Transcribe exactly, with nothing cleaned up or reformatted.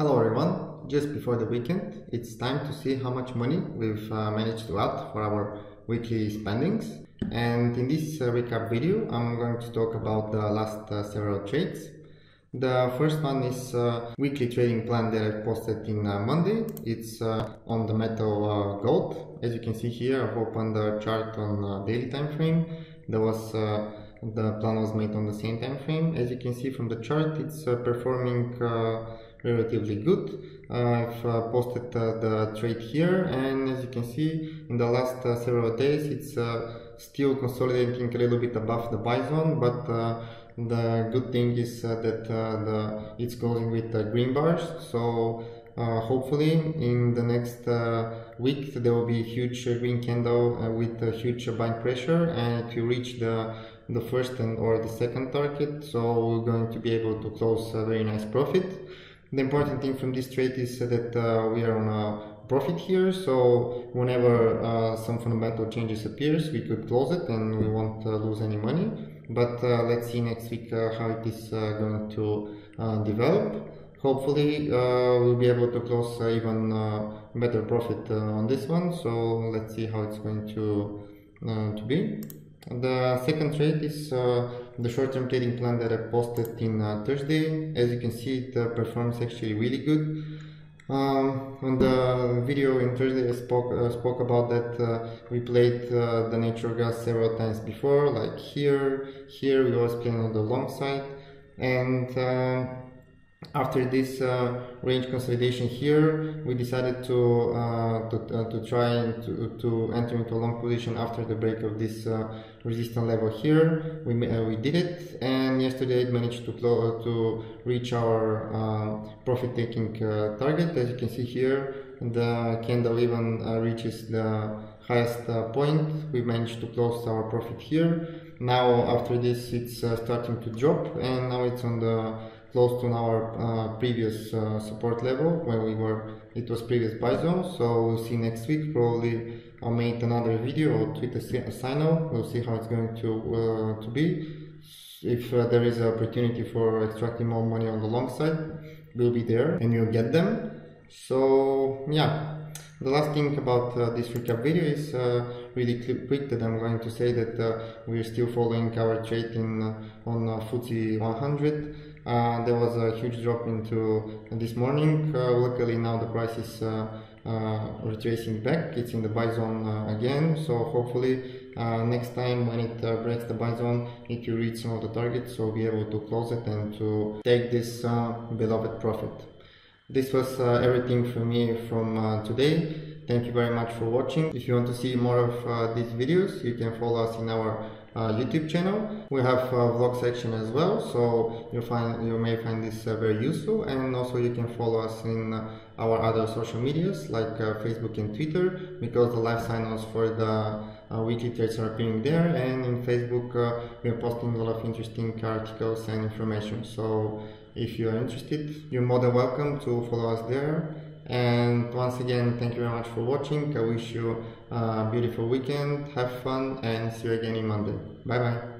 Hello everyone, just before the weekend it's time to see how much money we've uh, managed to add for our weekly spendings, and in this uh, recap video I'm going to talk about the last uh, several trades. The first one is uh, weekly trading plan that I posted in uh, Monday. It's uh, on the metal uh, gold. As you can see here, I've opened the chart on uh, daily time frame. There was uh, the plan was made on the same time frame. As you can see from the chart, it's uh, performing uh, relatively good. Uh, I've uh, posted uh, the trade here, and as you can see, in the last uh, several days it's uh, still consolidating a little bit above the buy zone, but uh, the good thing is uh, that uh, the, it's closing with uh, green bars, so uh, hopefully in the next uh, week there will be a huge green candle uh, with a huge buying pressure, and to reach the the first and or the second target, so we're going to be able to close a very nice profit. The important thing from this trade is that uh, we are on a profit here, so whenever uh, some fundamental changes appears, we could close it and we won't uh, lose any money. But uh, let's see next week uh, how it is uh, going to uh, develop. Hopefully uh, we'll be able to close uh, even uh, better profit uh, on this one, so let's see how it's going to, uh, to be. The second trade is uh, the short-term trading plan that I posted in uh, Thursday. As you can see, it uh, performs actually really good. Um, on the video in Thursday I spoke, uh, spoke about that uh, we played uh, the natural gas several times before, like here, here we always play on the long side, and uh, after this uh, range consolidation here, we decided to uh, to, uh, to try and to, to enter into a long position after the break of this uh, resistance level here. We uh, we did it, and yesterday it managed to close, uh, to reach our uh, profit-taking uh, target. As you can see here, the candle even uh, reaches the highest uh, point. We managed to close our profit here. Now after this, it's uh, starting to drop, and now it's on the close to our uh, previous uh, support level when we were, it was previous buy zone. So we'll see next week, probably I'll make another video or tweet a signal. We'll see how it's going to uh, to be. If uh, there is an opportunity for extracting more money on the long side, we'll be there and you'll get them. So yeah, the last thing about uh, this recap video is uh, really quick that I'm going to say that uh, we're still following our trade in uh, on uh, F T S E one hundred. Uh, there was a huge drop into this morning. Uh, luckily now the price is uh, uh, retracing back. It's in the buy zone uh, again, so hopefully uh, next time when it uh, breaks the buy zone, it will reach some of the targets, so be able to close it and to take this uh, beloved profit. This was uh, everything for me from uh, today. Thank you very much for watching. If you want to see more of uh, these videos, you can follow us in our Uh, YouTube channel. We have a vlog section as well, so you find you may find this uh, very useful, and also you can follow us in uh, our other social medias like uh, Facebook and Twitter, because the live signals for the uh, weekly trades are appearing there, and in Facebook uh, we are posting a lot of interesting articles and information. So if you are interested, you're more than welcome to follow us there. And once again, thank you very much for watching. I wish you a beautiful weekend, have fun, and see you again on Monday. Bye bye.